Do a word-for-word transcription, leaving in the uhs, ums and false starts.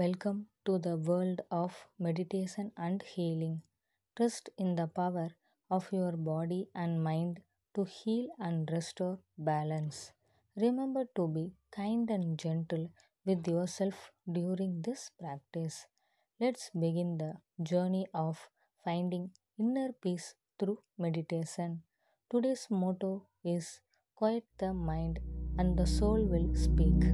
Welcome to the world of meditation and healing. Trust in the power of your body and mind to heal and restore balance. Remember to be kind and gentle with yourself during this practice. Let's begin the journey of finding inner peace through meditation. Today's motto is, "Quiet the mind and the soul will speak."